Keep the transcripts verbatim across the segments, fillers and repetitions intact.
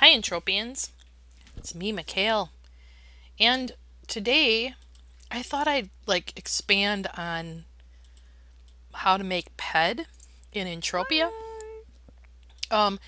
Hi Entropians, it's me Mikhail, and today I thought I'd like expand on how to make P E D in Entropia. Um,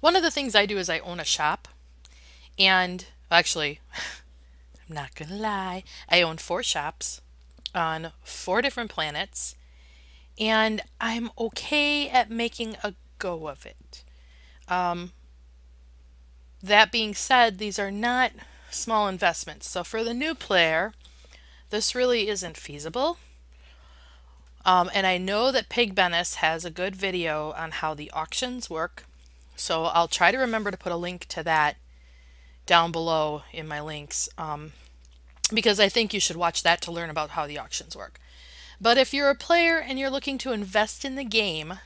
one of the things I do is I own a shop, and actually I'm not gonna lie, I own four shops on four different planets, and I'm okay at making a go of it. Um, that being said, these are not small investments, so for the new player this really isn't feasible. Um, and I know that PigBenis has a good video on how the auctions work, so I'll try to remember to put a link to that down below in my links, um, because I think you should watch that to learn about how the auctions work. But if you're a player and you're looking to invest in the game,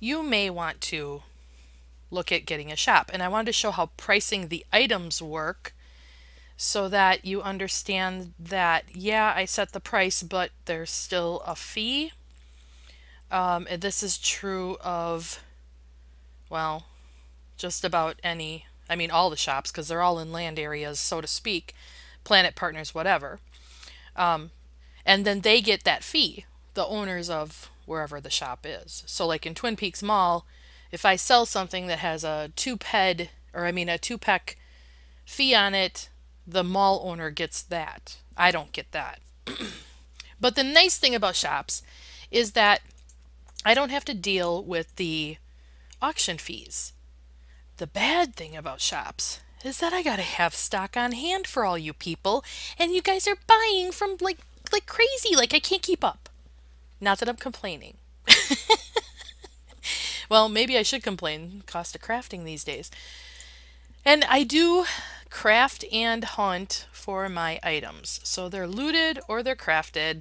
you may want to look at getting a shop. And I wanted to show how pricing the items work so that you understand that, yeah, I set the price, but there's still a fee. Um, and this is true of, well, just about any, I mean, all the shops, because they're all in land areas, so to speak, planet partners, whatever. Um, and then they get that fee, the owners of wherever the shop is. So like in Twin Peaks Mall, if I sell something that has a two P E D, or I mean a two P E C fee on it, the mall owner gets that. I don't get that. But the nice thing about shops is that I don't have to deal with the auction fees. The bad thing about shops is that I gotta have stock on hand for all you people, and you guys are buying from like like crazy, like I can't keep up. Not that I'm complaining. Well, maybe I should complain, cost of crafting these days. And I do craft and hunt for my items. So they're looted or they're crafted.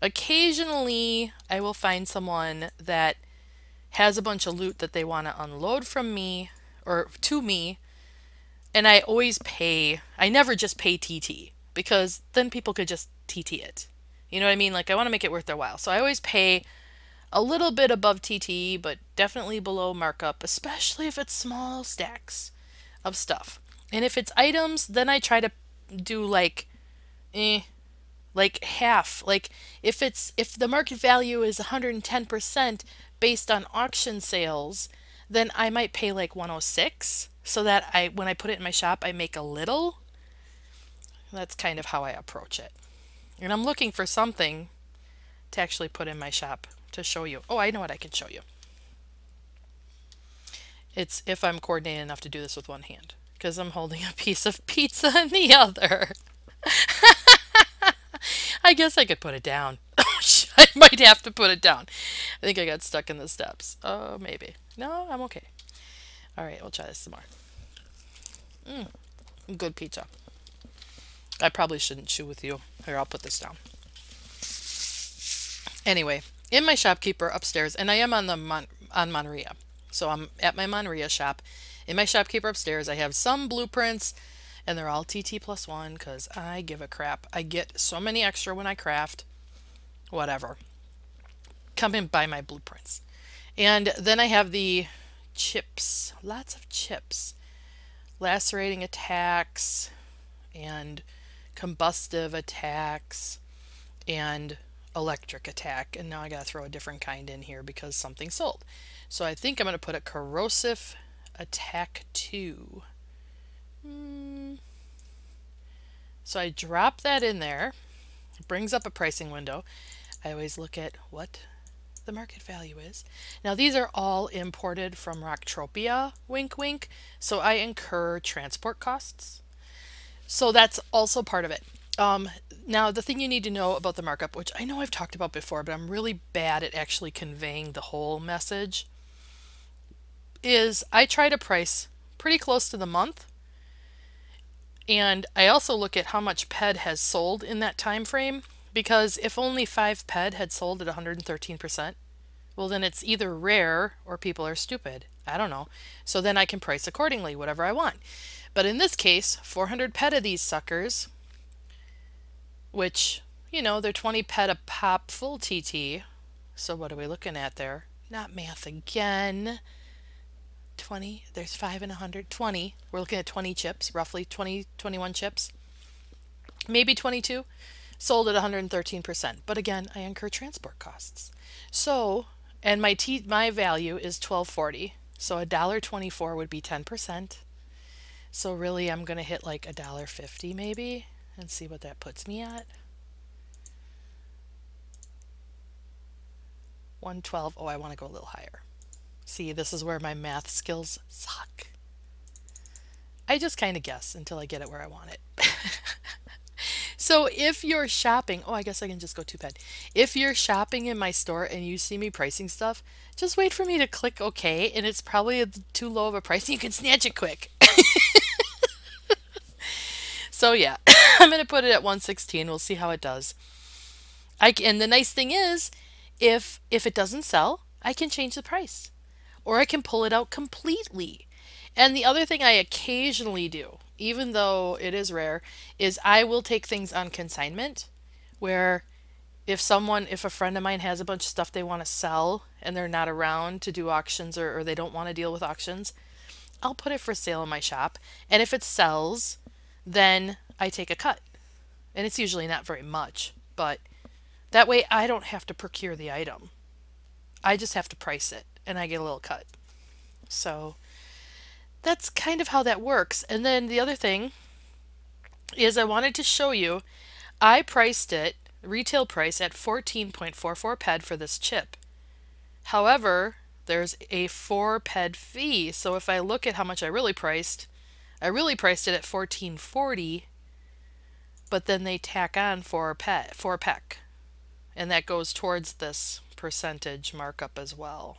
Occasionally, I will find someone that has a bunch of loot that they want to unload from me or to me. And I always pay, I never just pay T T, because then people could just T T it. You know what I mean? Like I want to make it worth their while. So I always pay a little bit above T T, but definitely below markup, especially if it's small stacks of stuff. And if it's items, then I try to do like, eh, like half. Like if it's if the market value is one hundred ten percent based on auction sales, then I might pay like one oh six, so that I when I put it in my shop, I make a little. That's kind of how I approach it. And I'm looking for something to actually put in my shop to show you. Oh, I know what I can show you. It's if I'm coordinated enough to do this with one hand, because I'm holding a piece of pizza in the other. I guess I could put it down. I might have to put it down. I think I got stuck in the steps. Oh, uh, maybe. No, I'm okay. All right, we'll try this some more. Mm, good pizza. I probably shouldn't chew with you. Here, I'll put this down. Anyway, in my shopkeeper upstairs, and I am on the Mon on Monria, so I'm at my Monria shop. In my shopkeeper upstairs, I have some blueprints, and they're all T T plus one because I give a crap. I get so many extra when I craft. Whatever. Come and buy my blueprints, and then I have the chips. Lots of chips, lacerating attacks, and combustive attacks, and electric attack, and now I gotta throw a different kind in here because something sold. So I think I'm gonna put a corrosive attack two. Mm. So I drop that in there. It brings up a pricing window. I always look at what the market value is. Now these are all imported from Rocktropia, wink wink, so I incur transport costs. So that's also part of it. Um, now the thing you need to know about the markup, which I know I've talked about before, but I'm really bad at actually conveying the whole message, is I try to price pretty close to the month, and I also look at how much P E D has sold in that time frame, because if only five P E D had sold at one hundred thirteen percent, well then it's either rare or people are stupid. I don't know. So then I can price accordingly, whatever I want. But in this case, four hundred P E D of these suckers, which, you know, they're twenty P E D a pop full T T. So what are we looking at there? Not math again. twenty, there's five and one hundred, twenty. We're looking at twenty chips, roughly twenty, twenty-one chips, maybe twenty-two, sold at one hundred thirteen percent. But again, I incur transport costs. So, and my t my value is twelve forty. So a dollar twenty-four would be ten percent. So really I'm going to hit like a dollar fifty maybe and see what that puts me at. one twelve. Oh, I want to go a little higher. See, this is where my math skills suck. I just kind of guess until I get it where I want it. So if you're shopping, oh, I guess I can just go to P E D. If you're shopping in my store and you see me pricing stuff, just wait for me to click OK, and it's probably too low of a price, and you can snatch it quick. So yeah, I'm going to put it at one sixteen. We'll see how it does. I can, and the nice thing is, if if it doesn't sell, I can change the price, or I can pull it out completely. And the other thing I occasionally do, even though it is rare, is I will take things on consignment, where if someone, if a friend of mine has a bunch of stuff they want to sell and they're not around to do auctions, or, or they don't want to deal with auctions, I'll put it for sale in my shop. And if it sells, then I take a cut. And it's usually not very much, but that way I don't have to procure the item. I just have to price it and I get a little cut. So that's kind of how that works. And then the other thing is I wanted to show you, I priced it, retail price, at fourteen point four four P E D for this chip. However, there's a four P E D fee. So if I look at how much I really priced, I really priced it at fourteen forty, but then they tack on four P E C, and that goes towards this percentage markup as well.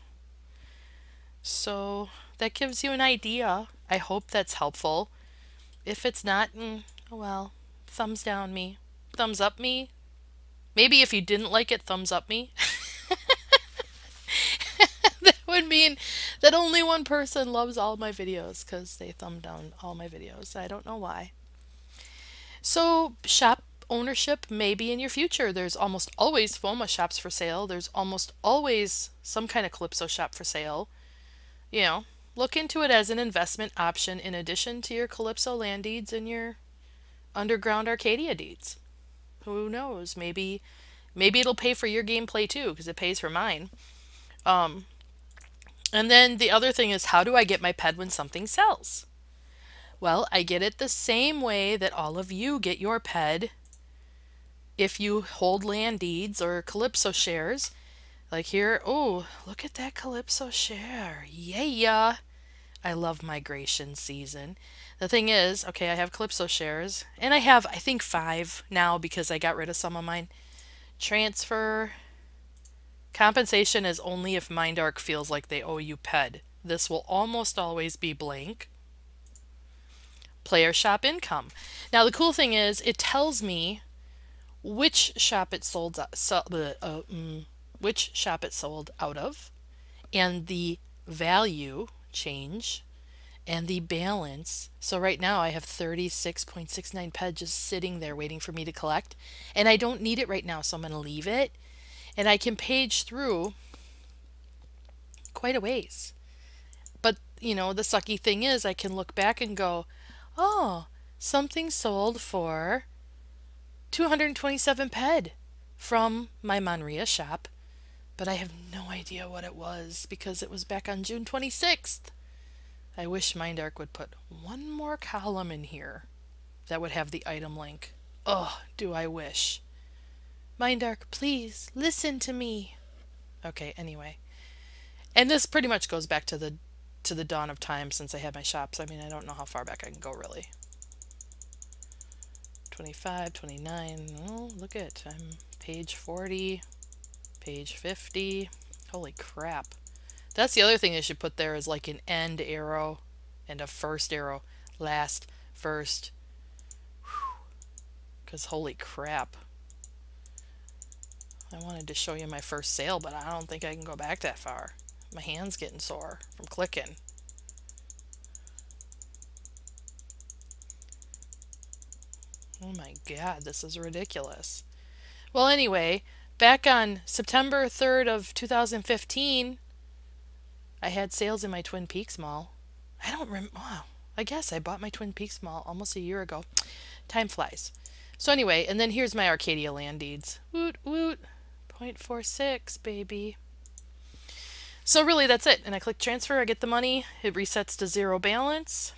So that gives you an idea. I hope that's helpful. If it's not, mm, oh well, thumbs down me. Thumbs up me. Maybe if you didn't like it, thumbs up me. That would mean that only one person loves all my videos, because they thumb down all my videos. I don't know why. So shop ownership may be in your future. There's almost always FOMA shops for sale. There's almost always some kind of Calypso shop for sale. You know, look into it as an investment option in addition to your Calypso land deeds and your underground Arcadia deeds. Who knows? Maybe maybe it'll pay for your gameplay too, because it pays for mine. Um, and then the other thing is, how do I get my P E D when something sells? Well, I get it the same way that all of you get your P E D if you hold land deeds or Calypso shares. Like here, oh, look at that Calypso share. Yeah, yeah. I love migration season. The thing is, okay, I have Calypso shares, and I have, I think, five now because I got rid of some of mine. Transfer. Compensation is only if MindArk feels like they owe you P E D. This will almost always be blank. Player shop income. Now, the cool thing is, it tells me which shop it sold. So, uh, uh, mm, which shop it sold out of, and the value change, and the balance. So right now I have thirty-six point six nine P E D just sitting there waiting for me to collect, and I don't need it right now, so I'm going to leave it, and I can page through quite a ways. But, you know, the sucky thing is I can look back and go, oh, something sold for two hundred twenty-seven P E D from my Monria shop, but I have no idea what it was because it was back on June twenty-sixth. I wish MindArk would put one more column in here that would have the item link. Oh, do I wish. MindArk, please listen to me. Okay, anyway. And this pretty much goes back to the to the dawn of time since I had my shops. I mean, I don't know how far back I can go, really. twenty-five, twenty-nine, oh, look at, I'm page forty, page fifty. Holy crap. That's the other thing they should put there, is like an end arrow and a first arrow. Last, first. Because holy crap. I wanted to show you my first sale, but I don't think I can go back that far. My hand's getting sore from clicking. Oh my god, this is ridiculous. Well, anyway, back on September third of two thousand fifteen, I had sales in my Twin Peaks Mall. I don't remember. Wow. I guess I bought my Twin Peaks Mall almost a year ago. Time flies. So anyway, and then here's my Arcadia land deeds. Woot, woot. zero point four six, baby. So really, that's it. And I click transfer. I get the money. It resets to zero balance.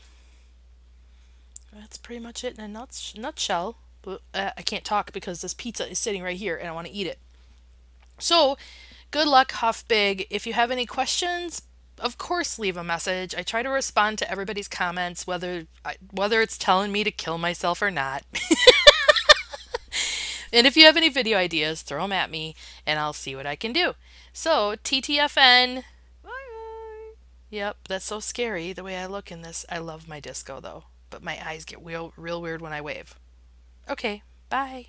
That's pretty much it in a nuts nutshell. But, uh, I can't talk because this pizza is sitting right here and I want to eat it. So, good luck, Huff Big. If you have any questions, of course, leave a message. I try to respond to everybody's comments, whether I, whether it's telling me to kill myself or not. And if you have any video ideas, throw them at me, and I'll see what I can do. So, T T F N. Bye. Yep, that's so scary, the way I look in this. I love my disco, though, but my eyes get real, real weird when I wave. Okay, bye.